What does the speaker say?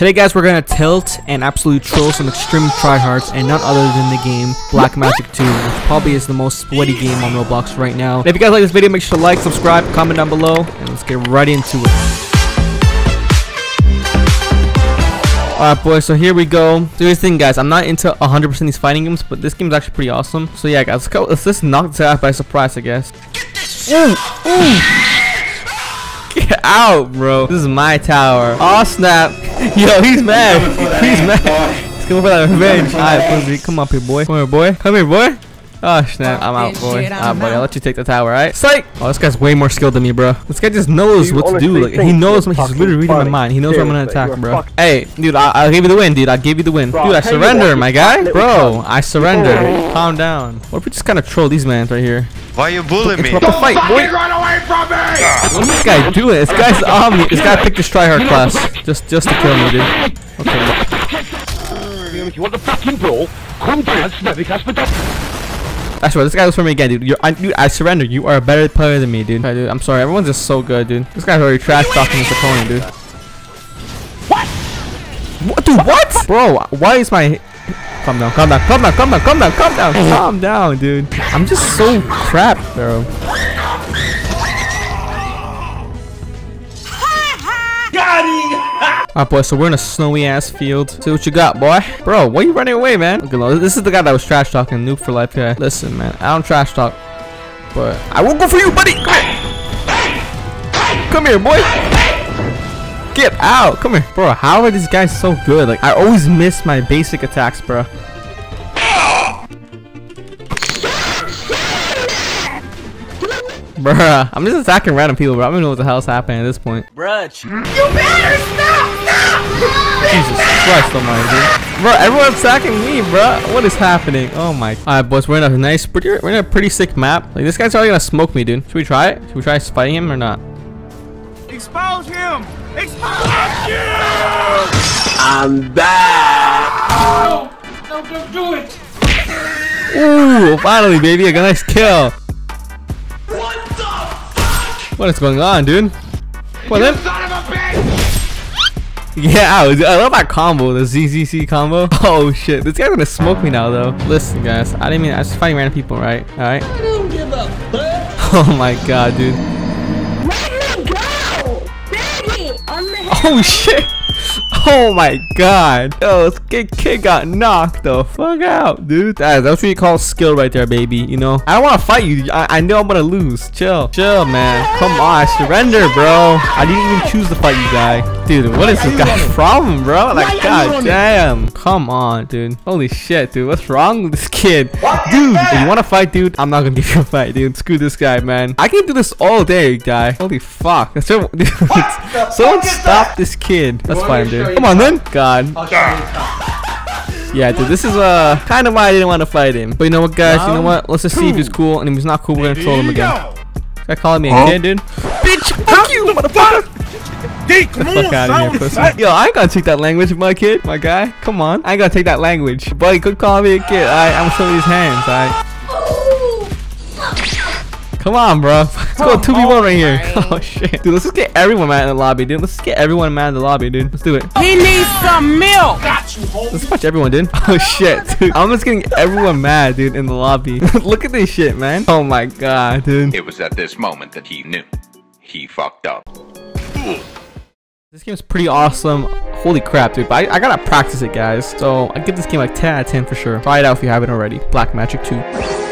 Today guys, we're going to tilt and absolutely troll some extreme tryhards and none other than the game Black Magic 2, which probably is the most sweaty game on Roblox right now. And if you guys like this video, make sure to like, subscribe, comment down below, and let's get right into it. Alright boys, so here we go. So here's the thing guys, I'm not into 100% these fighting games, but this game is actually pretty awesome. So yeah guys, let's just knock this out by surprise I guess. Get out, bro. This is my tower. Aw, oh, snap. Yo, he's mad. He's mad. He's going for that revenge. Alright, Fuzzy. Come up here, boy. Come here, boy. Come here, boy. Oh, snap. I'm out, boy. Alright, buddy. I'll let you take the tower, alright? Psych. Oh, this guy's way more skilled than me, bro. This guy just knows what to do. Like, he knows. He's literally reading my mind. He knows I'm going to attack, bro. Hey, dude, I'll give you the win, dude. I'll give you the win. Dude, I surrender, my guy. Bro, I surrender. Calm down. What if we just kind of troll these mans right here? Why are you bullying me? Don't fight, boy. Run away from me! What is this guy doing? This guy's omni. This guy picked his tryhard class just to kill me, dude. Okay. What the fuck, you bro? Come down, that's right. This guy was for me again, dude. I surrender. You are a better player than me, dude. Right, dude. I'm sorry. Everyone's just so good, dude. This guy's already trash talking his opponent, dude. What? What? Dude, what? Bro, why is my? Calm down, calm down, calm down, calm down, calm down, calm down, calm down, dude. I'm just so crap, bro. Alright, boy, so we're in a snowy ass field. See what you got, boy. Bro, why are you running away, man? Okay, this is the guy that was trash talking, Nuke for Life guy. Listen, man, I don't trash talk, but I will go for you, buddy. Come here, boy. Get out! Come here, bro. How are these guys so good? Like I always miss my basic attacks, bro. Bruh, I'm just attacking random people, bro. I don't even know what the hell's happening at this point. Bruh, you better stop! Stop! Jesus Christ almighty, dude. Bro, everyone's attacking me, bro. What is happening? Oh my. Alright, boys, we're in a nice, pretty sick map. Like this guy's already gonna smoke me, dude. Should we try it? Should we try fighting him or not? Expose him! Expose you! I'm back! No! No, don't do it! Ooh, finally, baby, I got a nice kill! What the fuck? What is going on, dude? What you son of a bitch! Yeah, I love that combo, the ZZC combo. Oh shit, this guy's gonna smoke me now, though. Listen, guys, I didn't mean I was fighting random people, right? Alright? I don't give a fuck! Oh my god, dude. Oh shit! Oh my god! Yo, this kid got knocked the fuck out, dude. That's what you call skill right there, baby. You know? I don't want to fight you. I know I'm gonna lose. Chill. Chill, man. Come on. I surrender, bro. I didn't even choose to fight you, guy. Dude, what is this guy's problem, bro? Like, god damn. Come on, dude. Holy shit, dude. What's wrong with this kid? Dude, if you want to fight, dude, I'm not gonna give you a fight, dude. Screw this guy, man. I can do this all day, guy. Holy fuck. Someone stop this kid. That's fine, dude. Come on, then. God. Yeah, dude, this is kind of why I didn't want to fight him. But you know what, guys? You know what? Let's just see if he's cool. And if he's not cool, we're gonna troll him again. This guy calling me a kid, dude. Bitch, fuck you, motherfucker. Get the fuck out of here, pussy. Yo, I ain't gonna take that language, my kid, my guy. Come on, I ain't gonna take that language. Buddy, could call me a kid. Alright, I'm gonna show you his hands, alright. Come on, bro. Let's go 2v1 right here. Oh shit, dude. Let's just get everyone mad in the lobby, dude. Let's get everyone mad in the lobby, dude. Let's do it. He needs some milk. Let's punch everyone, dude. Oh shit, dude. I'm just getting everyone mad, dude, in the lobby. Look at this shit, man. Oh my god, dude. It was at this moment that he knew he fucked up. This game is pretty awesome. Holy crap, dude. But I gotta practice it, guys. So I give this game like 10 out of 10 for sure. Try it out if you haven't already. Black Magic 2.